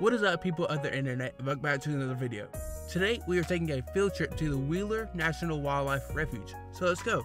What is up, people of the internet, and welcome back to another video. Today we are taking a field trip to the Wheeler National Wildlife Refuge, so let's go.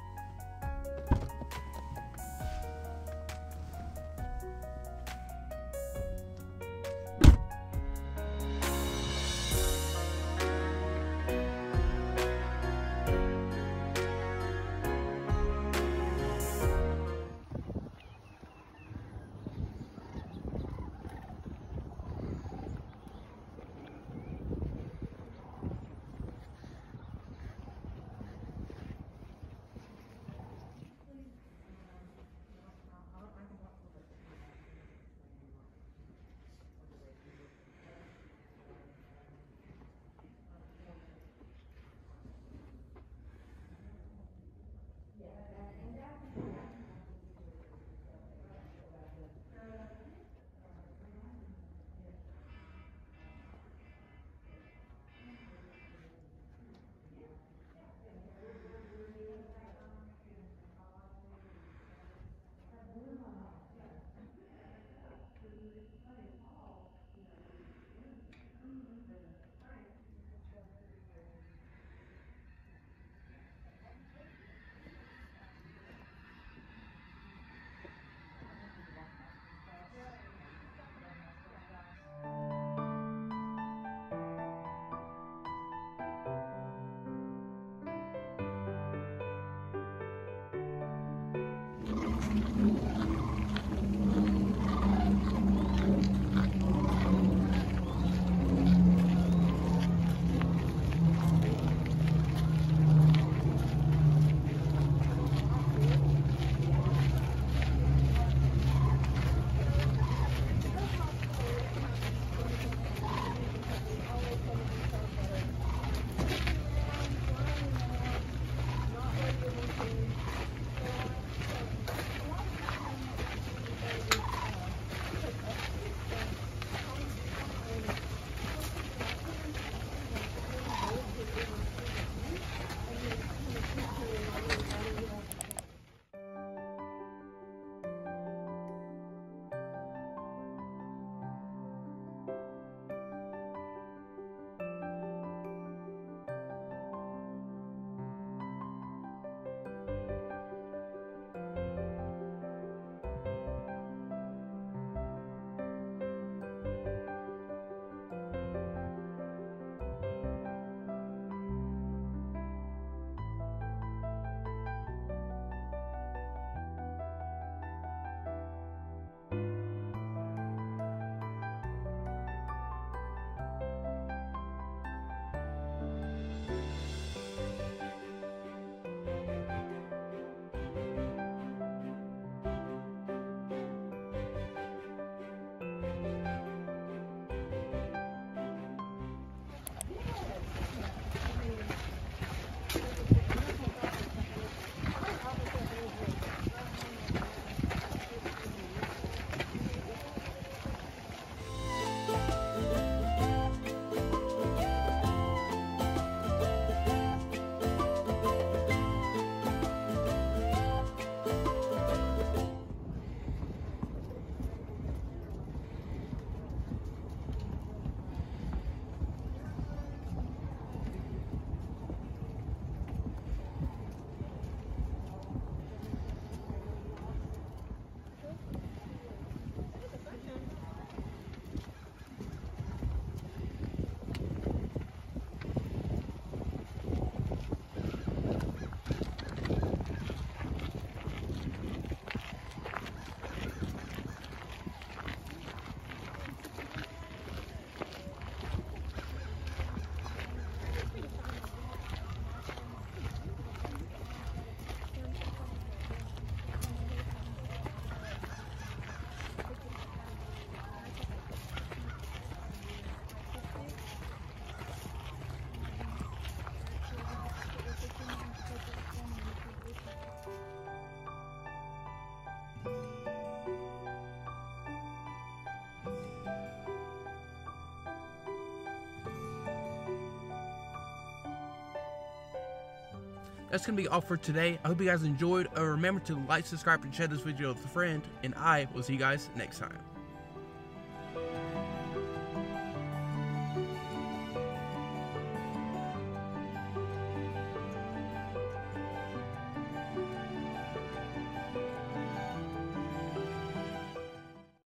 That's going to be all for today. I hope you guys enjoyed. Remember to like, subscribe, and share this video with a friend. And I will see you guys next time.